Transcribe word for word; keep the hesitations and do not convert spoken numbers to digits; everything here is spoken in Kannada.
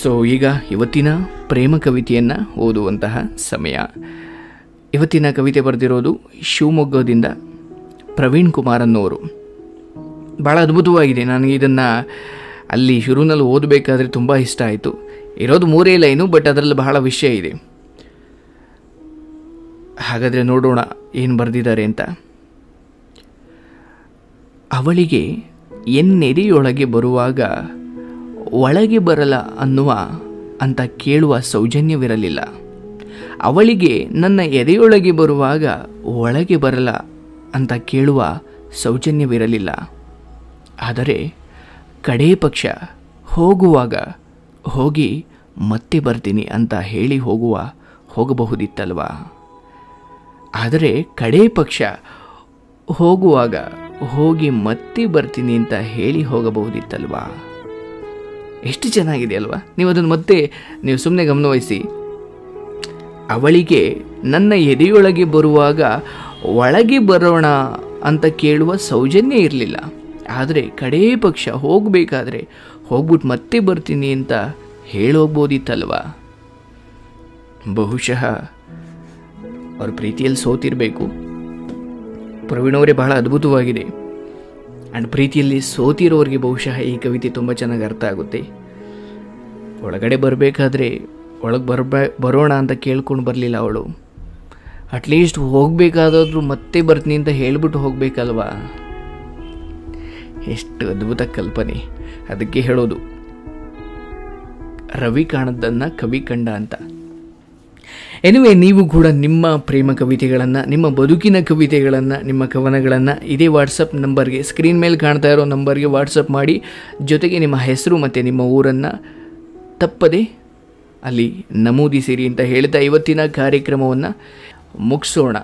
ಸೊ ಈಗ ಇವತ್ತಿನ ಪ್ರೇಮ ಕವಿತೆಯನ್ನು ಓದುವಂತಹ ಸಮಯ. ಇವತ್ತಿನ ಕವಿತೆ ಬರೆದಿರೋದು ಶಿವಮೊಗ್ಗದಿಂದ ಪ್ರವೀಣ್ ಕುಮಾರ್ ಅನ್ನೋರು. ಭಾಳ ಅದ್ಭುತವಾಗಿದೆ. ನನಗೆ ಇದನ್ನು ಅಲ್ಲಿ ಶುರುನಲ್ಲಿ ಓದಬೇಕಾದ್ರೆ ತುಂಬ ಇಷ್ಟ ಆಯಿತು. ಇರೋದು ಮೂರೇ ಲೈನು, ಬಟ್ ಅದರಲ್ಲಿ ಬಹಳ ವಿಷಯ ಇದೆ. ಹಾಗಾದರೆ ನೋಡೋಣ ಏನು ಬರೆದಿದ್ದಾರೆ ಅಂತ. ಅವಳಿಗೆ ಎನ್ನೆದೆಯೊಳಗೆ ಬರುವಾಗ ಒಳಗೆ ಬರಲ ಅನ್ನುವ ಅಂತ ಕೇಳುವ ಸೌಜನ್ಯವಿರಲಿಲ್ಲ. ಅವಳಿಗೆ ನನ್ನ ಎದೆಯೊಳಗೆ ಬರುವಾಗ ಒಳಗೆ ಬರಲ ಅಂತ ಕೇಳುವ ಸೌಜನ್ಯವಿರಲಿಲ್ಲ. ಆದರೆ ಕಡೇ ಪಕ್ಷ ಹೋಗುವಾಗ ಹೋಗಿ ಮತ್ತೆ ಬರ್ತೀನಿ ಅಂತ ಹೇಳಿ ಹೋಗುವ ಹೋಗಬಹುದಿತ್ತಲ್ವ. ಆದರೆ ಕಡೇ ಪಕ್ಷ ಹೋಗುವಾಗ ಹೋಗಿ ಮತ್ತೆ ಬರ್ತೀನಿ ಅಂತ ಹೇಳಿ ಹೋಗಬಹುದಿತ್ತಲ್ವ. ಎಷ್ಟು ಚೆನ್ನಾಗಿದೆ ಅಲ್ವಾ? ನೀವು ಅದನ್ನು ಮತ್ತೆ ನೀವು ಸುಮ್ಮನೆ ಗಮನವಹಿಸಿ. ಅವಳಿಗೆ ನನ್ನ ಎದೆಯೊಳಗೆ ಬರುವಾಗ ಒಳಗೆ ಬರೋಣ ಅಂತ ಕೇಳುವ ಸೌಜನ್ಯ ಇರಲಿಲ್ಲ. ಆದರೆ ಕಡೇ ಪಕ್ಷ ಹೋಗಬೇಕಾದ್ರೆ ಹೋಗ್ಬಿಟ್ಟು ಮತ್ತೆ ಬರ್ತೀನಿ ಅಂತ ಹೇಳೋಗ್ಬೋದಿತ್ತಲ್ವ. ಬಹುಶಃ ಅವ್ರ ಪ್ರೀತಿಯಲ್ಲಿ ಸೋತಿರಬೇಕು. ಪ್ರವೀಣ್ ಅವರೇ ಬಹಳ ಅದ್ಭುತವಾಗಿದೆ. ಆ್ಯಂಡ್ ಪ್ರೀತಿಯಲ್ಲಿ ಸೋತಿರೋರಿಗೆ ಬಹುಶಃ ಈ ಕವಿತೆ ತುಂಬ ಚೆನ್ನಾಗಿ ಅರ್ಥ ಆಗುತ್ತೆ. ಒಳಗಡೆ ಬರಬೇಕಾದ್ರೆ ಒಳಗೆ ಬರಬ ಬರೋಣ ಅಂತ ಕೇಳ್ಕೊಂಡು ಬರಲಿಲ್ಲ ಅವಳು. ಅಟ್ಲೀಸ್ಟ್ ಹೋಗಬೇಕಾದ್ರೂ ಮತ್ತೆ ಬರ್ತೀನಿ ಅಂತ ಹೇಳಿಬಿಟ್ಟು ಹೋಗಬೇಕಲ್ವಾ. ಎಷ್ಟು ಅದ್ಭುತ ಕಲ್ಪನೆ. ಅದಕ್ಕೆ ಹೇಳೋದು ರವಿ ಕಾಣದ್ದನ್ನು ಕವಿ ಕಂಡ ಅಂತ. ಎನಿವೆ, ನೀವು ಕೂಡ ನಿಮ್ಮ ಪ್ರೇಮ ಕವಿತೆಗಳನ್ನು, ನಿಮ್ಮ ಬದುಕಿನ ಕವಿತೆಗಳನ್ನು, ನಿಮ್ಮ ಕವನಗಳನ್ನು ಇದೇ ವಾಟ್ಸಪ್ ನಂಬರ್ಗೆ, ಸ್ಕ್ರೀನ್ ಮೇಲೆ ಕಾಣ್ತಾ ಇರೋ ನಂಬರ್ಗೆ ವಾಟ್ಸಪ್ ಮಾಡಿ. ಜೊತೆಗೆ ನಿಮ್ಮ ಹೆಸರು ಮತ್ತು ನಿಮ್ಮ ಊರನ್ನು ತಪ್ಪದೆ ಅಲ್ಲಿ ನಮೂದಿಸಿರಿ ಅಂತ ಹೇಳ್ತಾ ಇವತ್ತಿನ ಕಾರ್ಯಕ್ರಮವನ್ನು ಮುಗಿಸೋಣ.